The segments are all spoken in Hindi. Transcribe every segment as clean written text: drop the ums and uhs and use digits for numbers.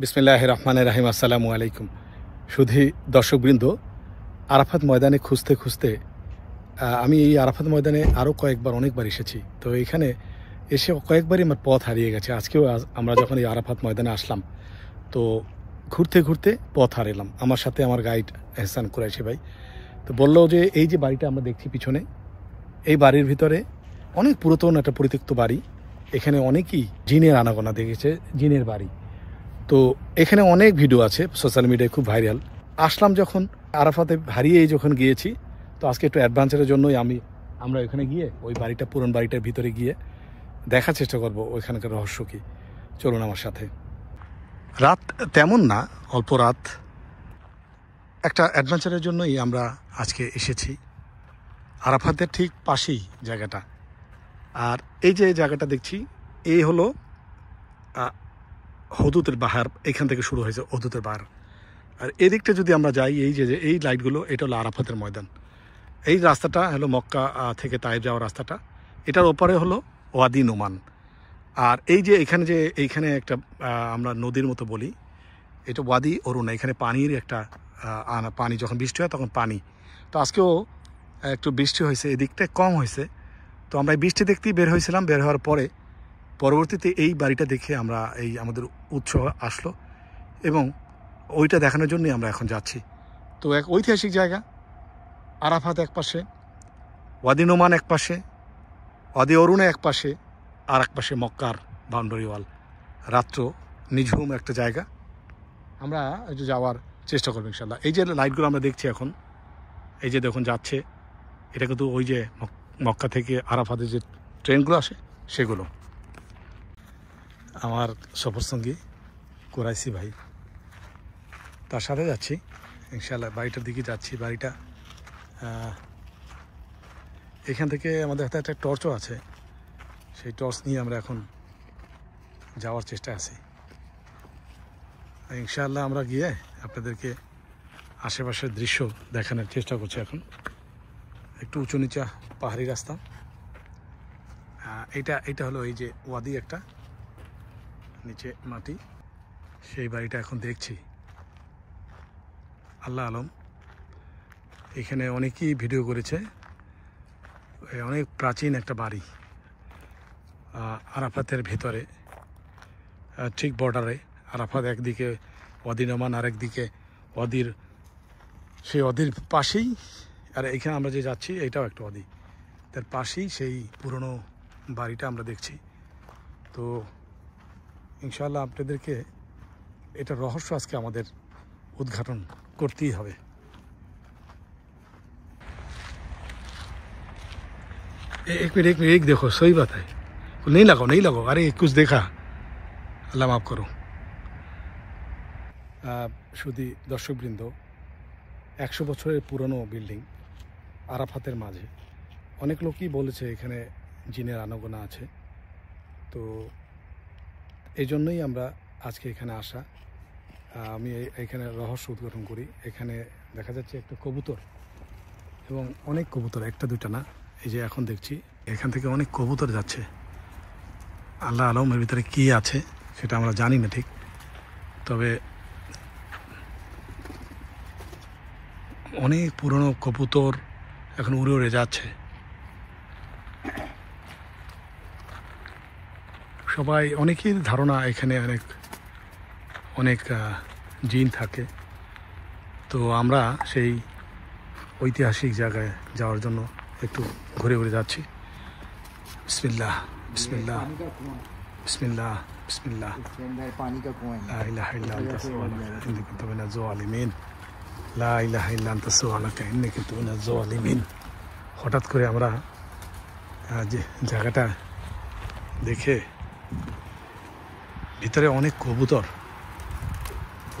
বিসমিল্লাহির রহমানির রহিম। আসসালামু আলাইকুম। সুধী দর্শকবৃন্দ, আরাফাত ময়দানে খুঁজতে খুঁজতে আমি এই আরাফাত ময়দানে আরও অনেকবার এসেছি, তো এখানে এসে কয়েকবারই আমার পথ হারিয়ে গেছে। আজকেও আমরা যখন এই আরাফাত ময়দানে আসলাম তো ঘুরতে ঘুরতে পথ হারালাম। আমার সাথে আমার গাইড আহসান কুরাইশি ভাই তো বললো যে এই যে বাড়িটা আমরা দেখছি পিছনে, এই বাড়ির ভিতরে অনেক পুরাতন একটা পরিত্যক্ত বাড়ি, এখানে অনেকেই জিনের আনাগোনা দেখেছে, জিনের বাড়ি। তো এখানে অনেক ভিডিও আছে সোশ্যাল মিডিয়ায়, খুব ভাইরাল। আসলাম যখন আরাফাতে, হারিয়ে যখন গিয়েছি তো আজকে একটু অ্যাডভেঞ্চারের জন্যই আমরা ওখানে গিয়ে ওই বাড়িটা, পুরনো বাড়িটার ভিতরে গিয়ে দেখার চেষ্টা করব ওইখানকার রহস্য কী। চলুন আমার সাথে। রাত তেমন না, অল্প রাত, একটা অ্যাডভেঞ্চারের জন্যই আমরা আজকে এসেছি। আরাফাতের ঠিক পাশেই জায়গাটা, আর এই যে জায়গাটা দেখছি এই হলো হদুদের বাহার, এখান থেকে শুরু হয়েছে হদুদের বাহার। আর এদিকটা যদি আমরা যাই, এই যে এই লাইটগুলো, এটা হলো আরাফাতের ময়দান। এই রাস্তাটা হলো মক্কা থেকে তাইফ যাওয়ার রাস্তাটা, এটার ওপরে হলো ওয়াদি নুমান। আর এই যে এইখানে একটা আমরা নদীর মতো বলি, এটা ওয়াদি উরানা। এখানে পানির একটা পানি, যখন বৃষ্টি হয় তখন পানি, তো আজকেও একটু বৃষ্টি হয়েছে, এদিকটা কম হয়েছে। তো আমরা বৃষ্টি দেখতেই বের হয়েছিলাম, বের হওয়ার পরবর্তীতে এই বাড়িটা দেখে আমরা আমাদের উৎসাহ আসলো এবং ওইটা দেখানোর জন্যই আমরা এখন যাচ্ছি। তো এক ঐতিহাসিক জায়গা, আরাফাত এক পাশে, ওয়াদি নুমান এক পাশে, ওয়াদি উরানা এক পাশে, আর এক পাশে মক্কার বাউন্ডারি ওয়াল। রাত্র নিঝুম একটা জায়গা, আমরা একটু যাওয়ার চেষ্টা করবো ইনশাল্লাহ। এই যে লাইটগুলো আমরা দেখছি এখন, এই যে দেখুন যাচ্ছে, এটা কিন্তু ওই যে মক্কা থেকে আরাফাতে যে ট্রেনগুলো আসে সেগুলো। আমার সফরসঙ্গী কুরাইশি ভাই, তার সাথে যাচ্ছি ইনশাল্লাহ, বাড়িটার দিকে যাচ্ছি। বাড়িটা এখান থেকে আমাদের হাতে একটা টর্চও আছে, সেই টর্চ নিয়ে আমরা এখন যাওয়ার চেষ্টা আছি। ইনশাআল্লাহ আমরা গিয়ে আপনাদেরকে আশেপাশের দৃশ্য দেখানোর চেষ্টা করছি। এখন একটু উঁচু নিচা পাহাড়ি রাস্তা, এটা হলো এই যে ওয়াদি, একটা নিচে মাটি, সেই বাড়িটা এখন দেখছি। আল্লাহ আলম, এখানে অনেকেই ভিডিও করেছে, অনেক প্রাচীন একটা বাড়ি আরাফাতের ভেতরে, ঠিক বর্ডারে। আরাফাত একদিকে, ওয়াদি নুমান আর একদিকে, সেই ওয়াদির পাশেই। আর এখানে আমরা যে যাচ্ছি এটাও একটা ওয়াদি, তার পাশেই সেই পুরনো বাড়িটা আমরা দেখছি। তো ইনশাআল্লাহ আপনাদেরকে এটা রহস্য আজকে আমাদের উদ্ঘাটন করতেই হবে। এক মিনিট एक देखो, सही बात है, नहीं लगाओ, अरे कुछ देखा, আল্লাহ মাফ করো। শুধু দর্শকবৃন্দ, 100 বছরের পুরনো বিল্ডিং আরাফাতের মাঝে। অনেক লোকই বলেছে এখানে জিনের আনাগোনা আছে, তো এই জন্যই আমরা আজকে এখানে আসা। আমি এখানে রহস্য উদ্ঘাটন করি। এখানে দেখা যাচ্ছে একটা কবুতর, এবং অনেক কবুতর, একটা দুটা না, এই যে এখন দেখছি এখান থেকে অনেক কবুতর যাচ্ছে। আল্লাহ আলম এর ভিতরে কী আছে সেটা আমরা জানি না ঠিক, তবে অনেক পুরনো কবুতর এখন উড়ে উড়ে যাচ্ছে। সবাই, অনেকেই ধারণা এখানে অনেক জিন থাকে। তো আমরা সেই ঐতিহাসিক জায়গায় যাওয়ার জন্য একটু ঘুরে ঘুরে যাচ্ছি। বিসমিল্লাহ বিসমিল্লাহ বিসমিল্লাহ বিসমিল্লাহ, লা ইলাহা ইল্লা আনতা সুবহানাকা ইন্নী কুনতু মিনাজ জালিমিন, লা ইলাহা ইল্লা আনতা সুবহানাকা ইন্নী কুনতু মিনাজ জালিমিন। হঠাৎ করে আমরা যে জায়গাটা দেখে, ভিতরে অনেক কবুতর,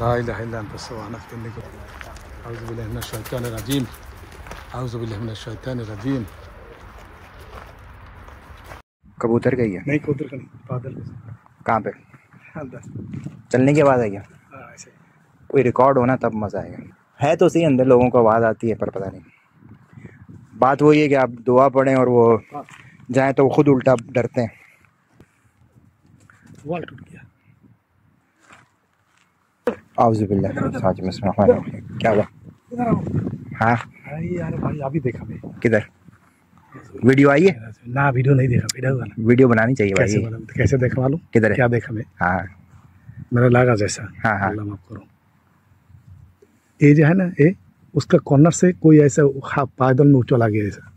লা ইলাহা ইল্লা আনতা সুবহানাকা ইন্নী কুনতু মিনাজ জালিমিন। আউযুবিল্লাহি মিনাশ শাইতানির রাজীম, আউযুবিল্লাহি মিনাশ শাইতানির রাজীম। कबूतर का ही है? नहीं, कबूतर का नहीं, बादल। कहाँ पे? अंदर चलने की आवाज़ आई है। ऐसे कोई रिकॉर्ड होना तब मज़ा आएगा। है तो सही, अंदर लोगों को आवाज़ आती है पर पता नहीं। बात वही है कि आप दुआ पढ़ें और वो जाएं तो वो खुद उल्टा डरते हैं। वाल टूट गया। क्या हुआ? हाँ भाई अभी देखा किधर वीडियो आई है ना? वीडियो नहीं देखा, वीडियो बनानी चाहिए भाई। कैसे देखवा लूँ? किधर क्या देखा मैं? हाँ मेरा लागा जैसा। हाँ हाँ माफ करो, ये जो है ना ये उसका कॉर्नर से कोई ऐसा पैदल में चला गया ऐसा,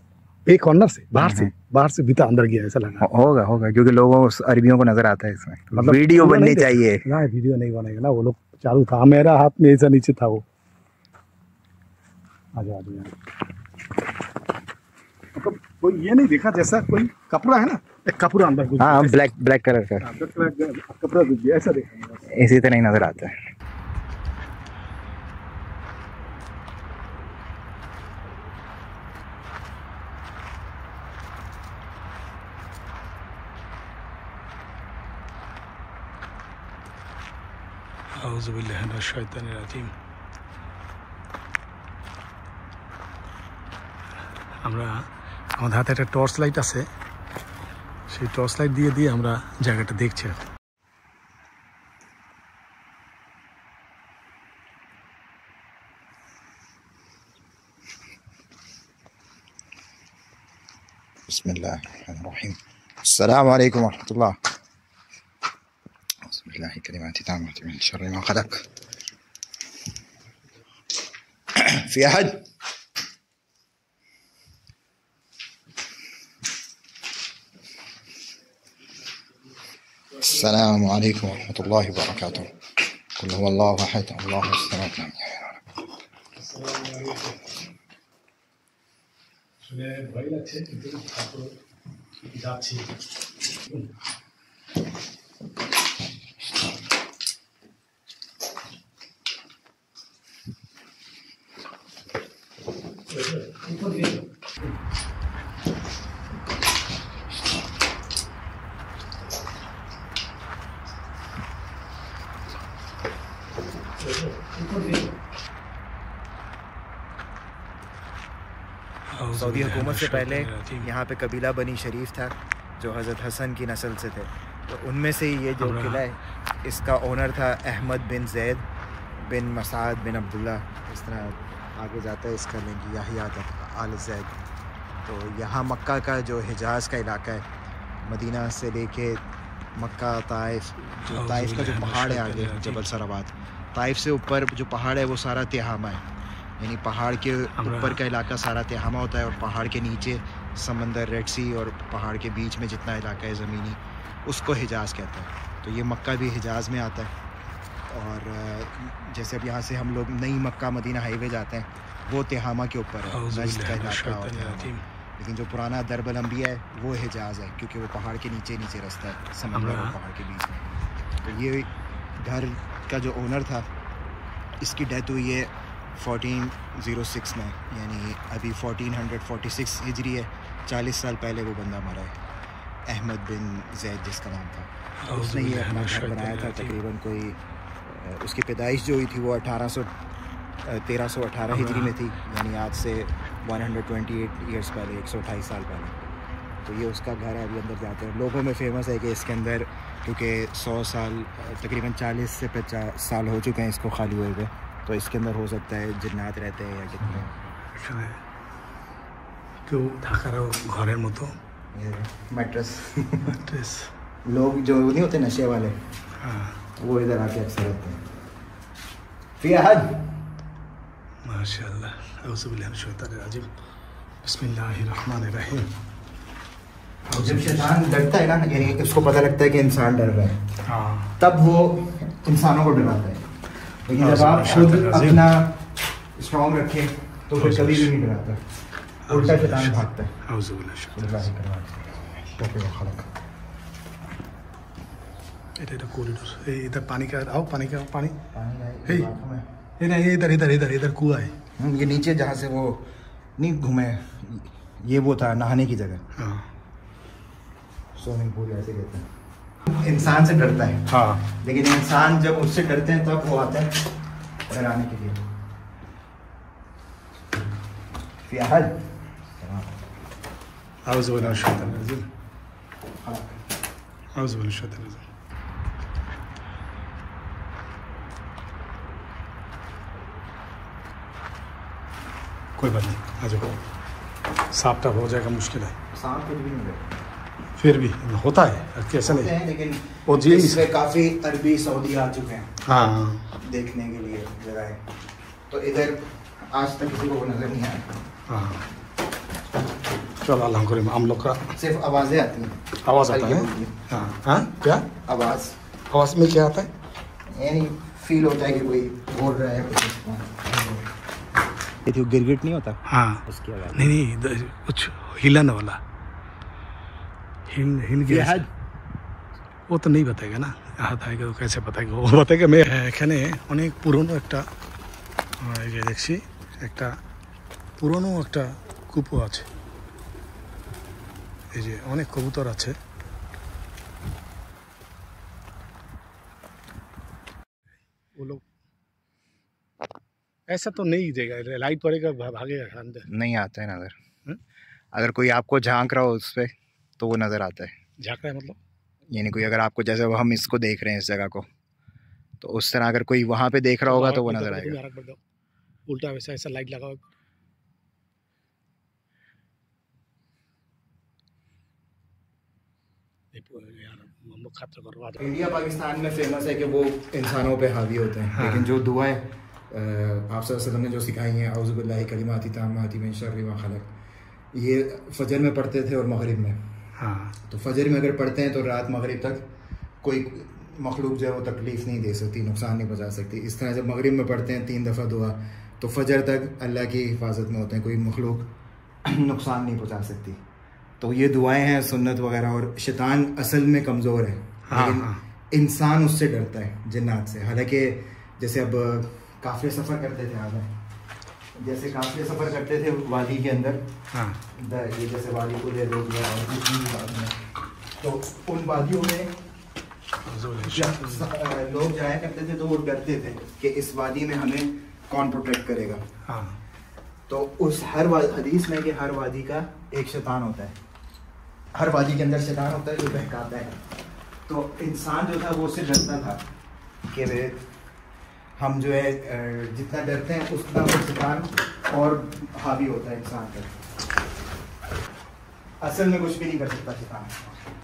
एक कॉर्नर से बाहर से भीतर अंदर गया ऐसा लगा। होगा होगा क्योंकि लोगों अरबियों को नजर आता है इसमें, मतलब वीडियो बननी चाहिए ना। वीडियो नहीं बनेगा ना, वो लोग चालू था, मेरा हाथ में ऐसा नीचे था वो। आजा आजा, कोई ये नहीं देखा जैसा कोई कपड़ा है ना, एक कपड़ा अंदर घुस गया। ब्लैक कलर का कपड़ा घुस गया ऐसा देखा, ऐसे तो नहीं नजर आता है। আমরা আমাদের হাতে একটা টর্চ লাইট আছে, সেই টর্চ লাইট দিয়ে দিয়ে আমরা জায়গাটা দেখছি। বিসমিল্লাহির রহমানির রহিম, আসসালামু আলাইকুম ওয়া রাহমাতুল্লাহ। بالله كلماتي تامة من شر ما خلق. في أحد؟ السلام عليكم ورحمة الله وبركاته. قل هو الله أحد الله الصمد لم يلد. सऊदी हुकूमत से पहले यहाँ पे कबीला बनी शरीफ था जो हज़रत हसन की नस्ल से थे, तो उनमें से ये जो किला है इसका ओनर था अहमद बिन जैद बिन मसाद बिन अब्दुल्ला। इस तरह आगे जाता है इसका लिंक याहिया आल जैद। तो यहाँ मक्का का जो हिजाज़ का इलाका है, मदीना से लेके मक्का ताइफ, जो ताइफ का जो पहाड़ है आगे जबल सराबाद, ताइफ से ऊपर जो पहाड़ है वो सारा तिहामा है, यानी पहाड़ के ऊपर का इलाका सारा तिहामा होता है और पहाड़ के नीचे समंदर रेड सी और पहाड़ के बीच में जितना इलाका है ज़मीनी उसको हिजाज़ कहते हैं। तो ये मक्का भी हिजाज़ में आता है। और जैसे अब यहाँ से हम लोग नई मक्का मदीना हाईवे जाते हैं वो तिहामा के ऊपर है, नजद का इलाका होता है। लेकिन जो पुराना दरबल अंबिया है वो हिजाज़ है क्योंकि वो पहाड़ के नीचे रास्ता है समंदर और पहाड़ के बीच में। तो ये घर का जो ओनर था इसकी डेथ हुई है 1406 में, यानी अभी 1446 हिजरी है, 40 साल पहले वो बंदा मरा है, अहमद बिन जैद जिसका नाम था। उसने ये अपना घर बनाया था तकरीबन कोई, उसकी पैदाइश जो हुई थी वो 1318 हिजरी में थी, यानी आज से 128 ईयर्स पहले, 128 साल पहले। तो ये उसका घर है, अभी अंदर जाते हैं। लोगों में फेमस है कि इसके अंदर क्योंकि 100 साल तकरीबन 40 से 50 साल हो चुके हैं इसको खाली हुए हुए, तो इसके अंदर हो सकता है जिन्नात रहते हैं या कितने क्यों ढाकारा घर मतो मैट्रेस लोग जो नहीं होते नशे वाले, हाँ वो इधर आके अक्सर रहते हैं। माशाल्लाह अजीब। बिस्मिल्लाहिर्रहमानिर्रहीम। जब शैतान डरता है ना, यानी कि उसको पता लगता है कि इंसान डर रहा है, हाँ तब वो इंसानों को डराता है। लेकिन जब आप खुद अपना स्ट्रॉन्ग रखें तो फिर कभी भी नहीं डराता, उल्टा शैतान भागता है। इधर पानी का आओ, पानी का पानी इधर इधर इधर इधर कुआ है ये नीचे, जहाँ से वो नहीं घूमे, ये वो था नहाने की जगह, स्विमिंग पूल ऐसे कहते हैं। इंसान से डरता है, हाँ लेकिन इंसान जब उससे डरते हैं तब वो आता है डराने के लिए। कोई बात नहीं, आ जाओ। साफ टाफ हो जाएगा, मुश्किल है, फिर भी होता है, कैसा नहीं है, लेकिन वो जी काफ़ी अरबी सऊदी आ चुके हैं हाँ देखने के लिए जगह, तो इधर आज तक किसी को नज़र नहीं आया। हाँ चलो अल्लाह करीम, हम लोग का सिर्फ आवाज़ें आती हैं, आवाज़ आता है हाँ हाँ, क्या आवाज़ में क्या आता है, यानी फील होता है कि कोई बोल रहा है, गिरगिट नहीं होता हाँ उसकी आवाज़, नहीं कुछ हिलन वाला हिंद ও তো নেই বাতায় না হাতায় কেউ কেসে বাতায় ও বাতায় মেয়ে। এখানে অনেক পুরনো একটা দেখছি একটা পুরনো একটা কুপো আছে, এই যে অনেক কবুতর আছে। ও লোক ऐसा तो नहीं देगा, लाइट पड़ेगा भागेगा अंदर, नहीं आता है नजर। अगर कोई आपको झांक रहा हो उस पर तो वो नज़र आता है, झाँक रहा है मतलब, यानी कोई अगर आपको जैसे हम इसको देख रहे हैं इस जगह को, तो उस तरह अगर कोई वहाँ पे देख रहा होगा तो वो नज़र आएगा। उल्टा वैसा ऐसा लाइट लगाओ, इंडिया पाकिस्तान में फेमस है कि वो इंसानों पे हावी होते हैं हाँ। लेकिन जो दुआएं आप सल्लल्लाहु अलैहि वसल्लम ने जो सिखाई हैं, औज़ुबिल्लाहि कलिमाति ताम्माति मिन शर्रि मा खलक़, ये फजर में पढ़ते थे और मगरिब में हाँ। तो फजर में अगर पढ़ते हैं तो रात मगरिब तक कोई मखलूक जो है वो तकलीफ़ नहीं दे सकती, नुकसान नहीं पहुँचा सकती। इस तरह जब मगरिब में पढ़ते हैं 3 दफ़ा दुआ, तो फजर तक अल्लाह की हिफाजत में होते हैं, कोई मखलूक नुकसान नहीं पहुँचा सकती। तो ये दुआएं हैं सुन्नत वगैरह, और शैतान असल में कमज़ोर है हाँ, लेकिन हाँ। इंसान उससे डरता है, जिन्नात से। हालांकि जैसे अब काफ़िले सफ़र करते थे आगे, जैसे काफ़िले सफ़र करते थे वादी के अंदर हाँ। ये जैसे वादी तो उन वादियों में लोग जाया करते थे, तो वो डरते थे कि इस वादी में हमें कौन प्रोटेक्ट करेगा हाँ। तो उस हर हदीस में कि हर वादी का एक शैतान होता है, हर वादी के अंदर शैतान होता है जो बहकाता है। तो इंसान जो था वो उससे डरता था कि वे हम जो है जितना डरते हैं उतना वो शैतान और हावी होता है इंसान पर, असल में कुछ भी नहीं कर सकता शैतान।